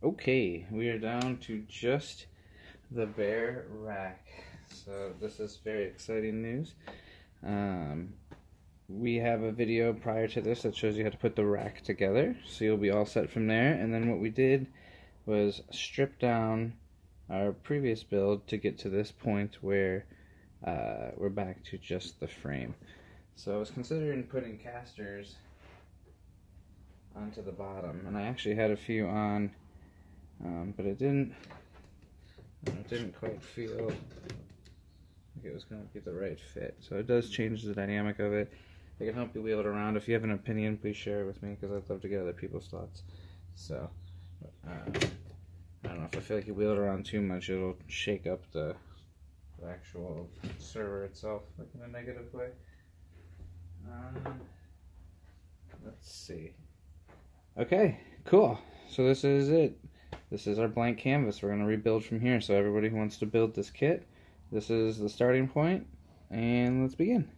Okay, we are down to just the bare rack. So this is very exciting news. We have a video prior to this that shows you how to put the rack together, so you'll be all set from there. And then what we did was strip down our previous build to get to this point where we're back to just the frame. So I was considering putting casters onto the bottom, and I actually had a few on, but it didn't quite feel like it was going to be the right fit. So it does change the dynamic of it. I can help you wheel it around. If you have an opinion, please share it with me, because I'd love to get other people's thoughts. So I don't know, if I feel like you wheel it around too much, it'll shake up the actual server itself, like in a negative way. Let's see. Okay, cool. So this is it. This is our blank canvas. We're going to rebuild from here. So everybody who wants to build this kit, this is the starting point, and let's begin.